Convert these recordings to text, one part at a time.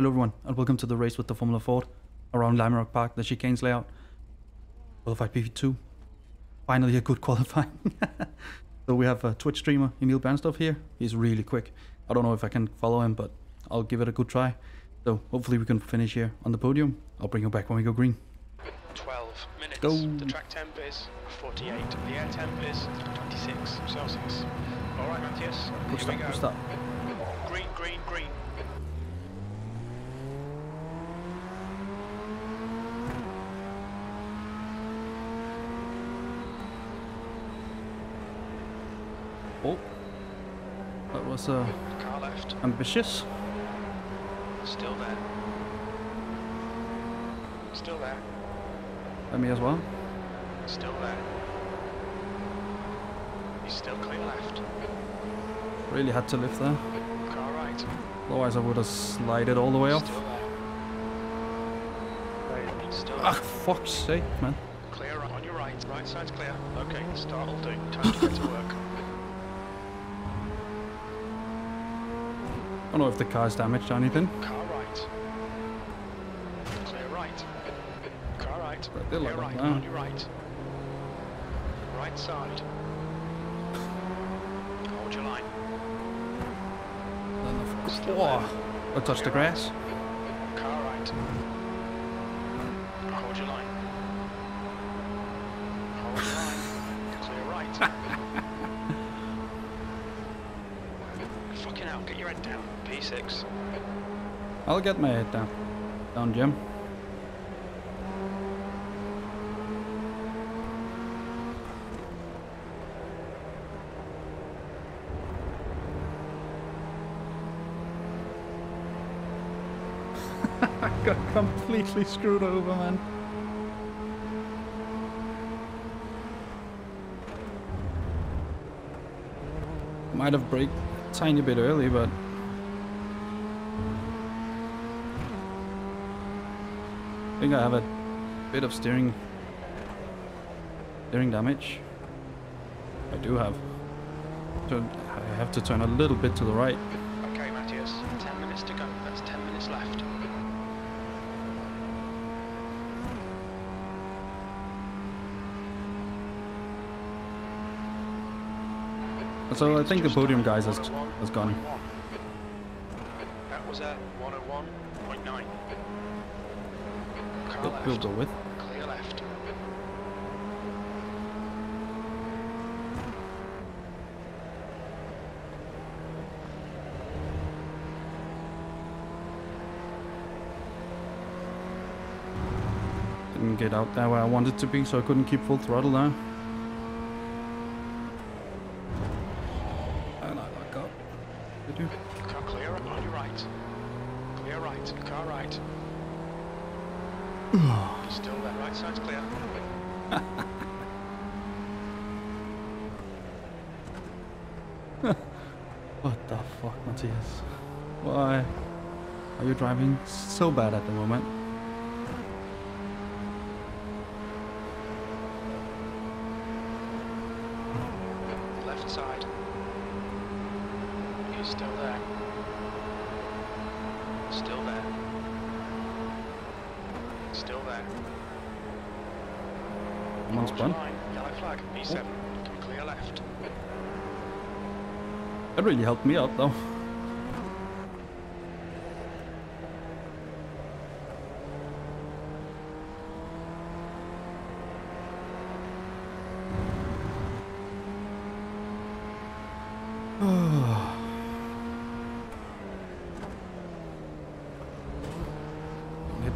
Hello everyone, and welcome to the race with the Formula Ford around Lime Rock Park, the chicanes layout. Qualified PV2. Finally a good qualifying. So we have a Twitch streamer, Emil Bernstorff here. He's really quick. I don't know if I can follow him, but I'll give it a good try. So hopefully we can finish here on the podium. I'll bring you back when we go green. 12 minutes. Go. The track temp is 48. The air temp is 26 Celsius. All right, Matthias. Good start, good start. Green, green, green. Oh, that was car left. Ambitious. Still there. Still there. And me as well. Still there. He's still clear left. Really had to lift there. Car right. Otherwise I would have slided all the way off. Still there. Still there. Ah, fuck's sake, man. Clear on your right. Right side's clear. Okay, start all day. Time to get to work. I don't know if the car's damaged or anything. Car right. Clear right. Car right. Clear like right. On your right. Right side. Hold your line. Oh, I touched the grass. Car right. Hold your line. Hold your line. Clear right. Fucking hell, get your head down. P6. I'll get my head down. Down, Jim. I got completely screwed over, man. Might have braked a tiny bit early, but I think I have a bit of steering damage. I do have. I have to turn a little bit to the right. Okay, Matthias. 10 minutes to go. That's 10 minutes left. So I think the podium, guys, has gone. That was at 101.9. We'll go with. Clear left. Didn't get out there where I wanted to be, so I couldn't keep full throttle now. And I got up. Did you? Car clear on your right. Clear right. Car right. Still there, right side's clear. What the fuck, Matthias? Why are you driving so bad at the moment? Left side. He's still there. Still there. Still there. One's gone. Yellow flag, B7. Oh. Clear left. That really helped me out, though.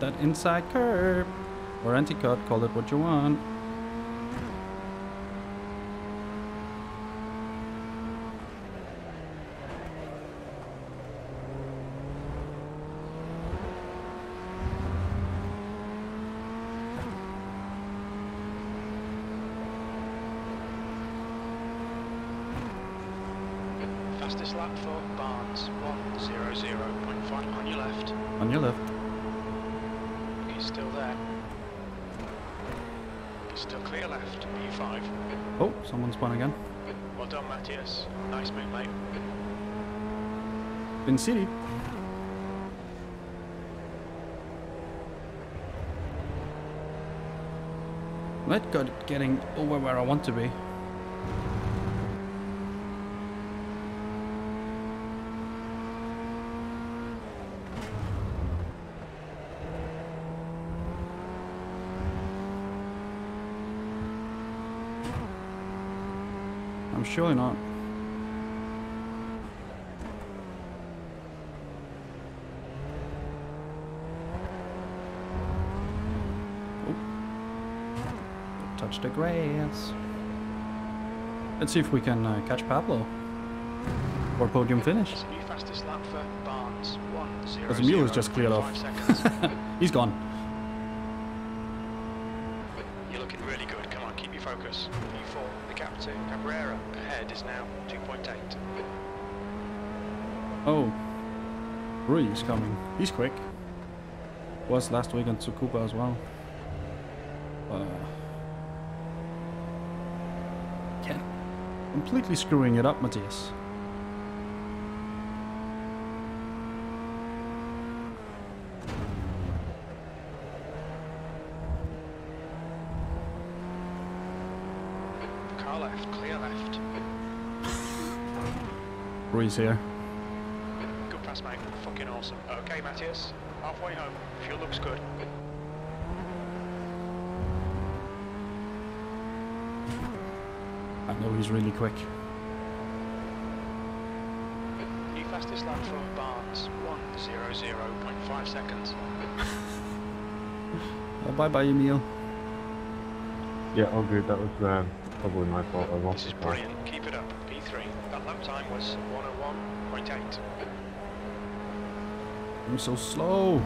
That inside curb or anti-cut, call it what you want. Fastest lap for Barnes, 1:00.5 on your left. On your left. He's still there. He's still clear left, B5. Oh, someone's spun again. Well done, Matthias. Nice move, mate. Been city. Let go getting over where I want to be. I'm surely not. Touch the grass. Let's see if we can catch Pablo for podium finish. New fastest lap for Barnes, 1:0. As Emil has just cleared off. He's gone. You're looking really good. Come on, keep your focus. P4, the gap to Cabrera ahead is now 2.8. Oh, Rui is coming. He's quick. Was last week on Tsukuba as well. Completely screwing it up, Matthias. Car left, clear left. Rui's here. Good pass, mate. Fucking awesome. Okay, Matthias. Halfway home. Fuel looks good. No, he's really quick. New fastest lap from Barnes, 1:00.5 seconds. Bye bye, Emil. Yeah, all good. That was probably my fault. I lost. This is brilliant. Keep it up. P3. That lap time was 1:01.8. I'm so slow.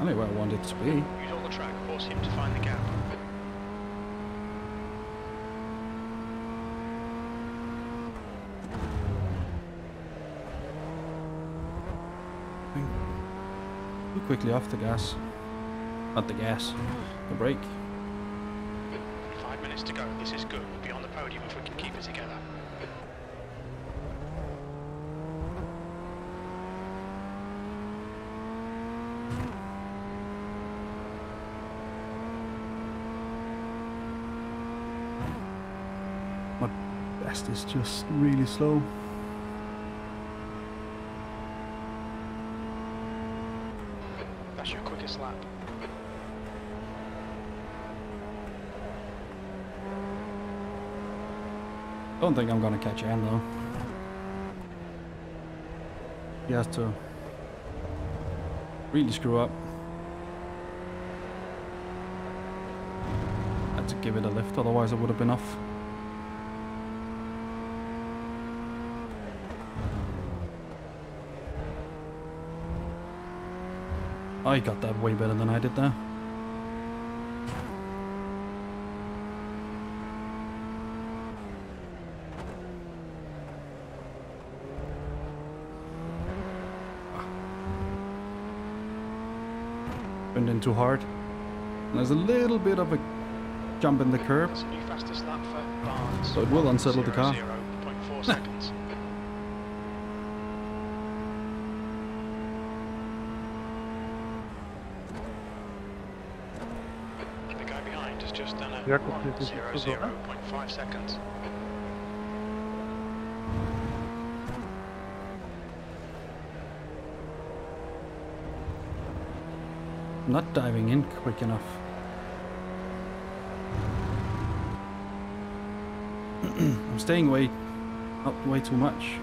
I know where I wanted to be. Use all the track, force him to find the gap. Too quickly off the gas. Not the gas. The brake. 5 minutes to go. This is good. We'll be on the podium if we can keep it together. It's just really slow. That's your quickest lap. Don't think I'm gonna catch him though. He has to really screw up. I had to give it a lift, otherwise I would have been off. I got that way better than I did there. Went in too hard. And there's a little bit of a jump in the curb, so it will unsettle the car. 0.4 seconds. Jacob, 0.5 seconds. Not diving in quick enough. I'm staying way up way too much.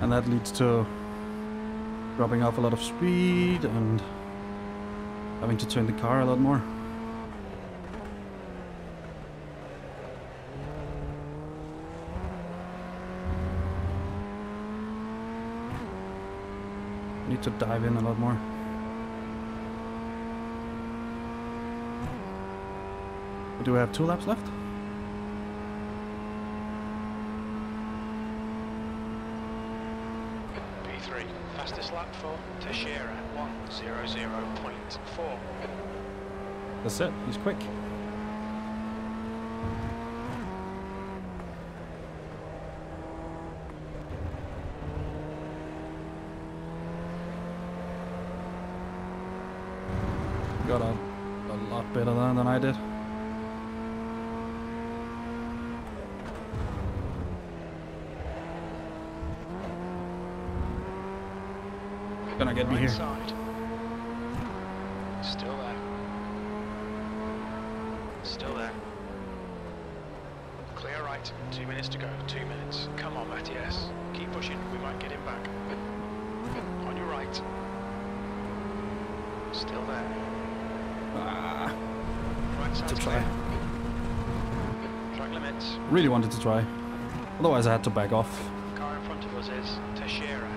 And that leads to dropping off a lot of speed and having to turn the car a lot more. Need to dive in a lot more. Do we have 2 laps left? For Teschiera, 1:00.4. That's it, he's quick. a lot better than I did. Gonna get me here. Still there. Still there. Clear right. 2 minutes to go. 2 minutes. Come on, Matthias. Keep pushing. We might get him back. On your right. Still there. Ah. Right side to try. Track limits. Really wanted to try. Otherwise, I had to back off. Car in front of us is Teschiera.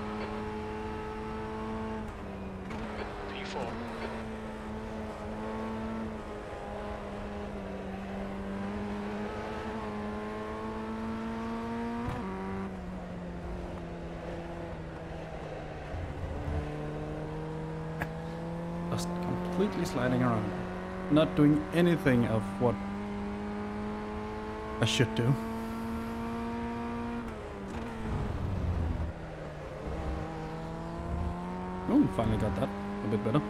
Completely sliding around, not doing anything of what I should do. Oh, finally got that a bit better.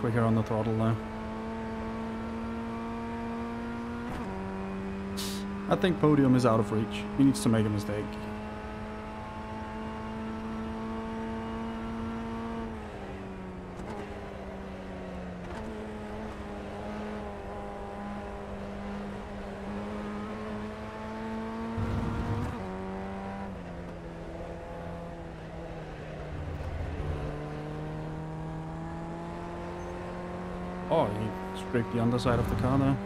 Quicker on the throttle now. I think podium is out of reach. He needs to make a mistake. Oh, he scraped the underside of the car there.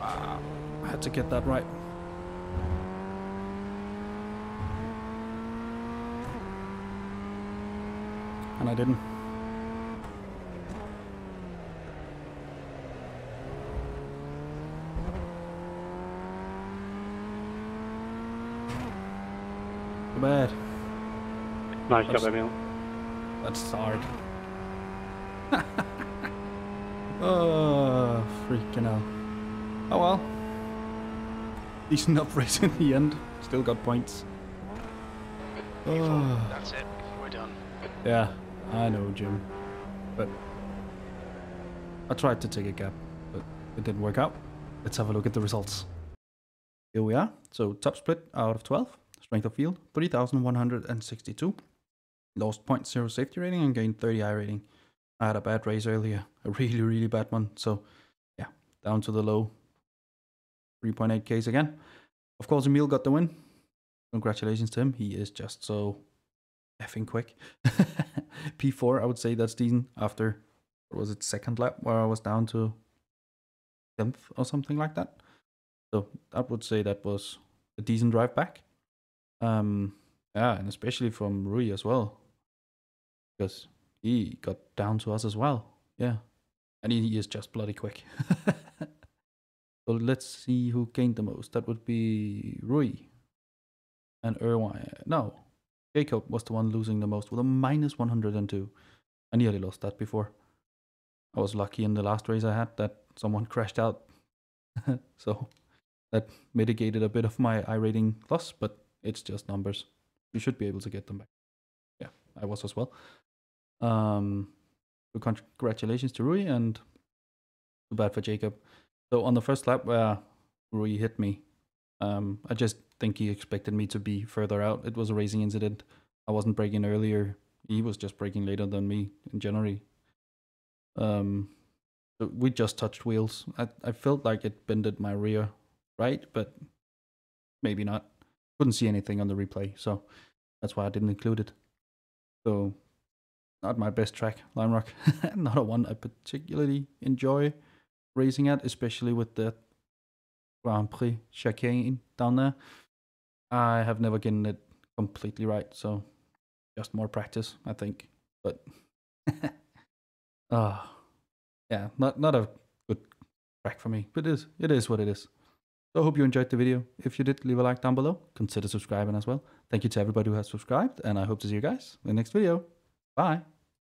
Ah, I had to get that right. And I didn't. Bad. Nice job, Emil. That's hard. Oh, freaking hell. Oh well. Decent up race in the end. Still got points. Oh. That's it. We're done. Yeah, I know, Jim. But I tried to take a gap, but it didn't work out. Let's have a look at the results. Here we are. So, top split out of 12. Strength of field, 3,162. Lost 0.0 safety rating and gained 30i rating. I had a bad race earlier. A really, really bad one. So, yeah, down to the low 3.8Ks again. Of course, Emil got the win. Congratulations to him. He is just so effing quick. P4, I would say that's decent after, what was it, second lap where I was down to 10th or something like that. So, I would say that was a decent drive back. Yeah, and especially from Rui as well, because he got down to us as well. Yeah, and he is just bloody quick. So let's see who gained the most. That would be Rui and Irvine. No, Jacob was the one losing the most with a -102. I nearly lost that before. I was lucky in the last race I had that someone crashed out. So that mitigated a bit of my I rating loss, but it's just numbers. You should be able to get them back. Yeah, I was as well. So congratulations to Rui, and too bad for Jacob. So on the first lap where Rui hit me, I just think he expected me to be further out. It was a racing incident. I wasn't braking earlier. He was just braking later than me in January. So we just touched wheels. I felt like it bended my rear right, but maybe not. Couldn't see anything on the replay, so that's why I didn't include it. So, not my best track, Lime Rock. Not a one I particularly enjoy racing at, especially with the Grand Prix chicane down there. I have never gotten it completely right, so just more practice, I think. But, yeah, not a good track for me. But it is what it is. So I hope you enjoyed the video. If you did, leave a like down below. Consider subscribing as well. Thank you to everybody who has subscribed, and I hope to see you guys in the next video. Bye.